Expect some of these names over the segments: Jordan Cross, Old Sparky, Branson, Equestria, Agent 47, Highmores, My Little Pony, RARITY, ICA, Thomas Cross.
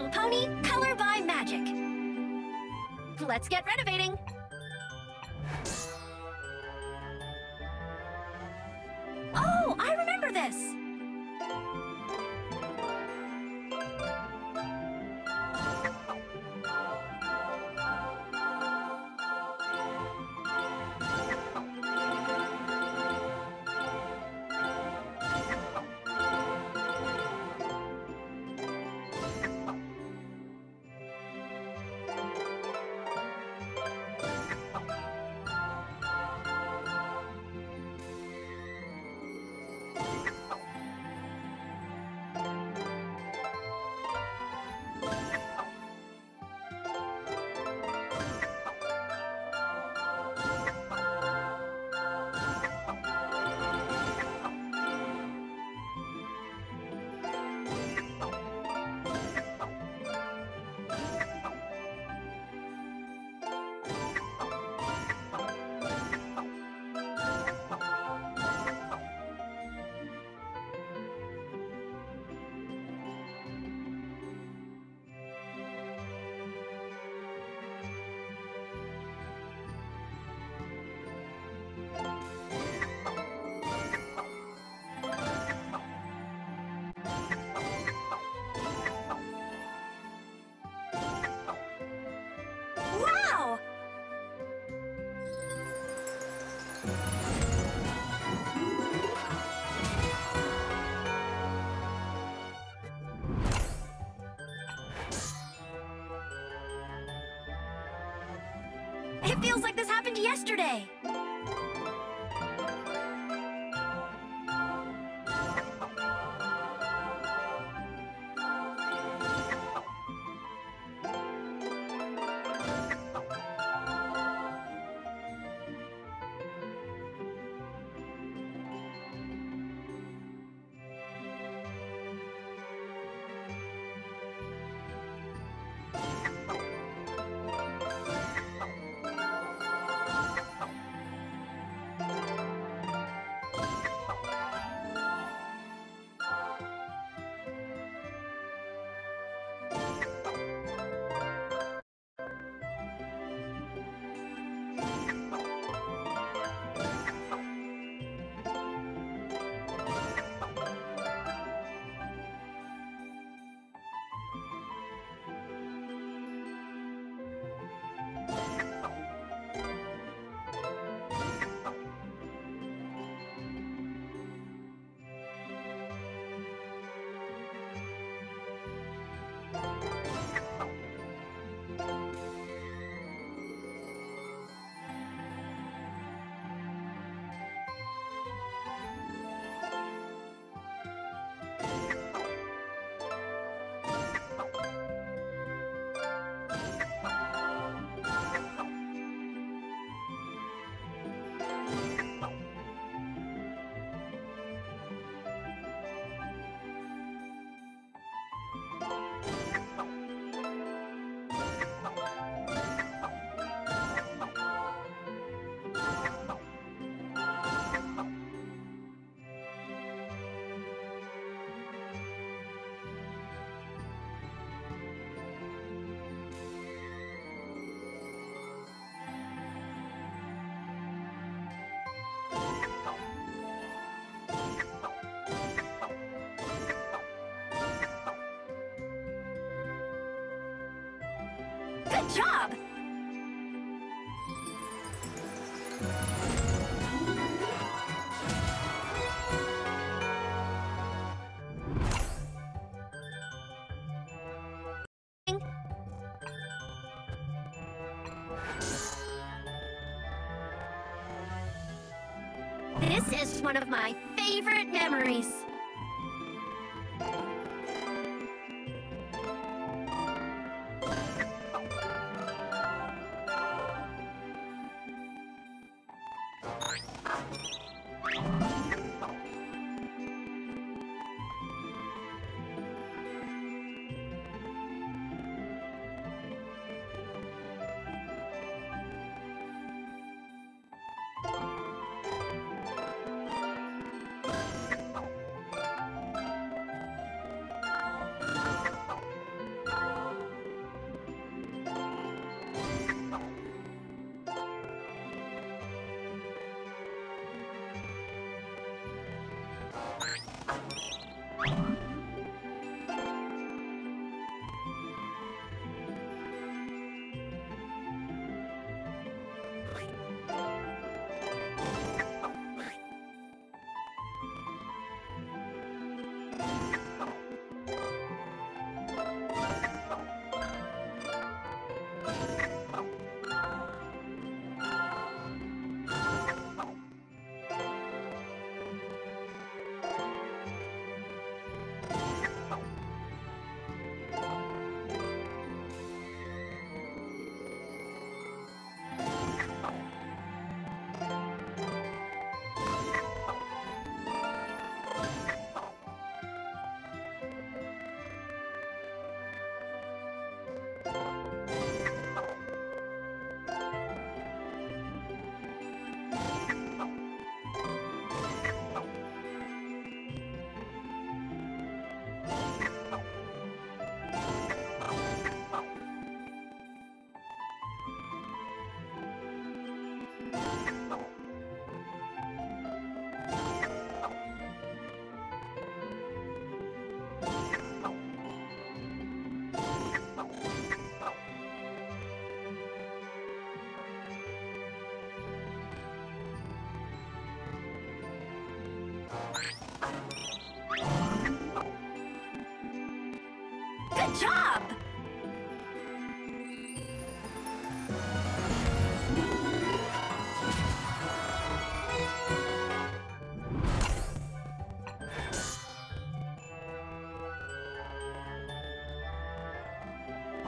Little Pony, color by magic. Let's get renovating. Oh, I remember this. It feels like this happened yesterday. Good job! This is one of my favorite memories. Good job!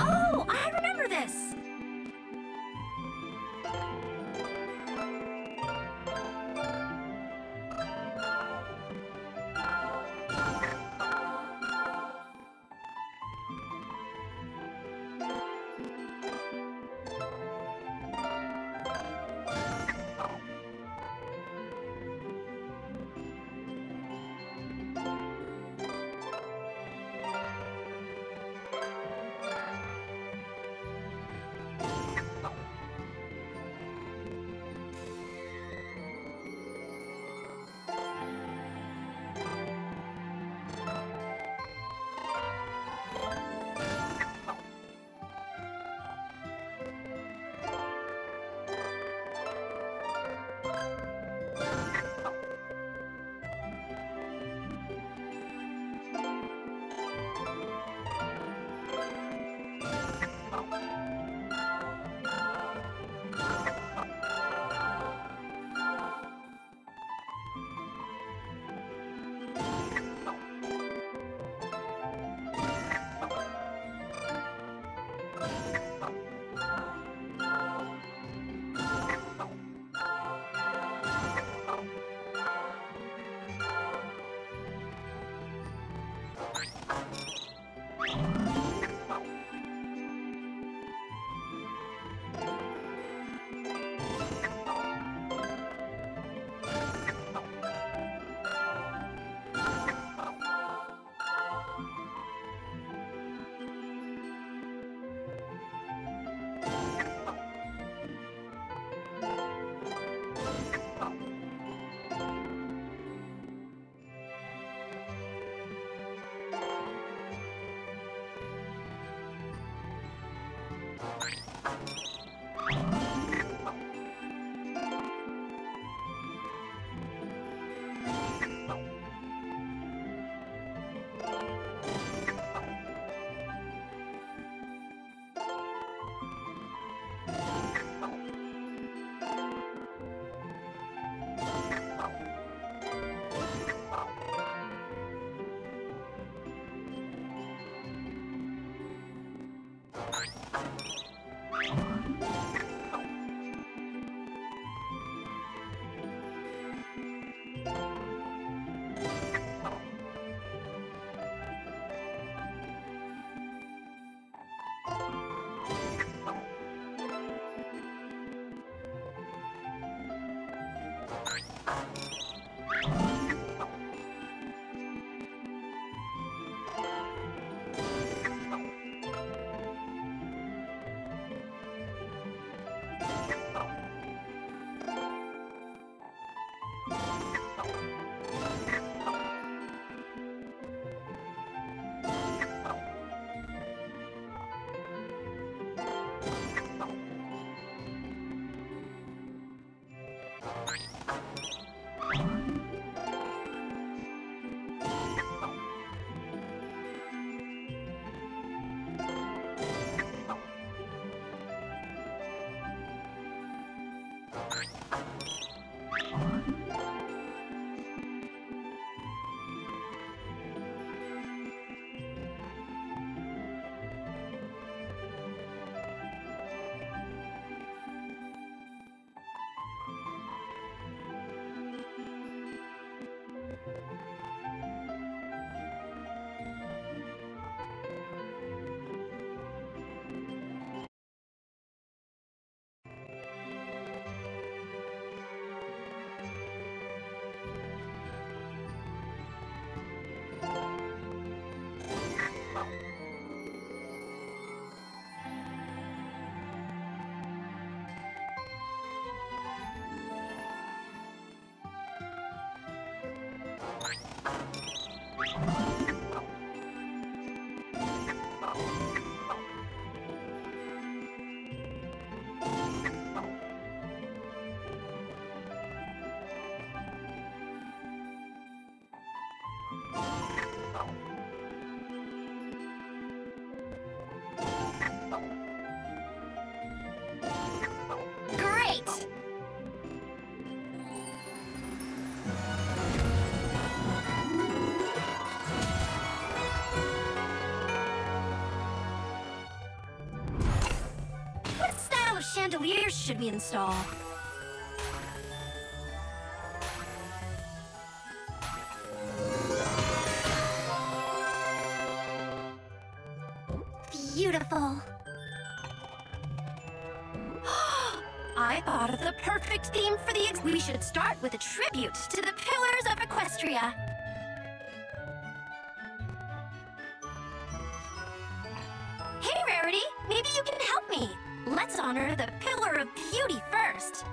Oh, I remember this! Where should we install? Beautiful. I thought of the perfect theme for the ex. We should start with a tribute to the pillars of Equestria. Hey, Rarity, maybe you can help me. Let's honor the Pillar of Beauty first.